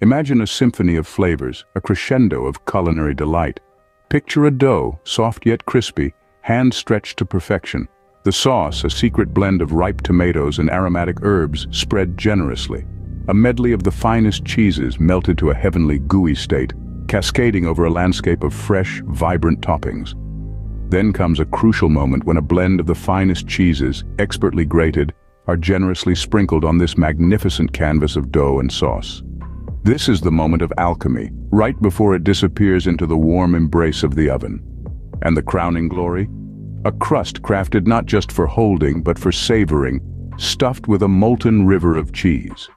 Imagine a symphony of flavors, a crescendo of culinary delight. Picture a dough, soft yet crispy, hand-stretched to perfection. The sauce, a secret blend of ripe tomatoes and aromatic herbs, spread generously. A medley of the finest cheeses melted to a heavenly gooey state, cascading over a landscape of fresh, vibrant toppings. Then comes a crucial moment when a blend of the finest cheeses, expertly grated, are generously sprinkled on this magnificent canvas of dough and sauce. This is the moment of alchemy, right before it disappears into the warm embrace of the oven. And the crowning glory? A crust crafted not just for holding, but for savoring, stuffed with a molten river of cheese.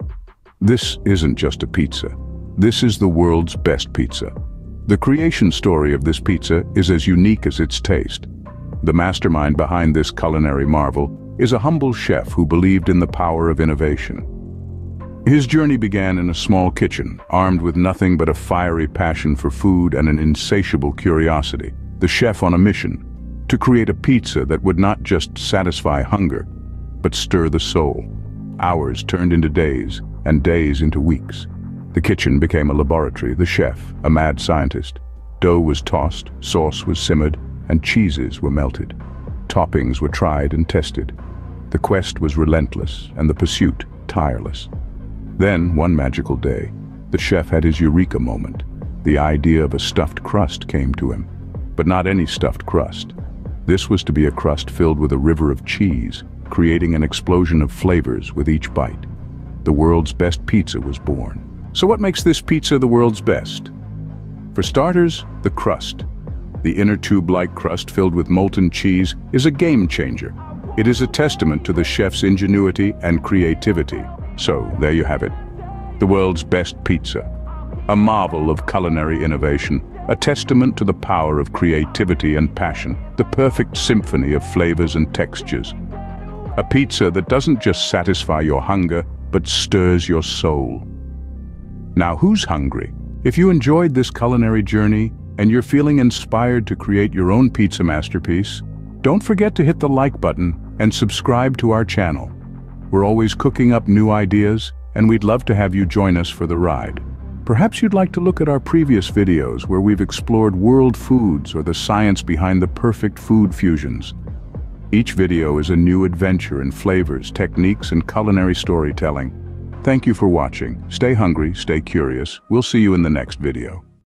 This isn't just a pizza. This is the world's best pizza. The creation story of this pizza is as unique as its taste. The mastermind behind this culinary marvel is a humble chef who believed in the power of innovation. His journey began in a small kitchen, armed with nothing but a fiery passion for food and an insatiable curiosity. The chef on a mission, to create a pizza that would not just satisfy hunger, but stir the soul. Hours turned into days, and days into weeks. The kitchen became a laboratory, the chef a mad scientist. Dough was tossed, sauce was simmered, and cheeses were melted. Toppings were tried and tested. The quest was relentless, and the pursuit tireless. Then, one magical day, the chef had his eureka moment. The idea of a stuffed crust came to him. But not any stuffed crust. This was to be a crust filled with a river of cheese, creating an explosion of flavors with each bite. The world's best pizza was born. So what makes this pizza the world's best? For starters, the crust. The inner tube-like crust filled with molten cheese is a game changer. It is a testament to the chef's ingenuity and creativity. So, there you have it. The world's best pizza. A marvel of culinary innovation, a testament to the power of creativity and passion, the perfect symphony of flavors and textures. A pizza that doesn't just satisfy your hunger, but stirs your soul. Now, who's hungry? If you enjoyed this culinary journey and you're feeling inspired to create your own pizza masterpiece, don't forget to hit the like button and subscribe to our channel. We're always cooking up new ideas, and we'd love to have you join us for the ride. Perhaps you'd like to look at our previous videos where we've explored world foods or the science behind the perfect food fusions. Each video is a new adventure in flavors, techniques, and culinary storytelling. Thank you for watching. Stay hungry, stay curious. We'll see you in the next video.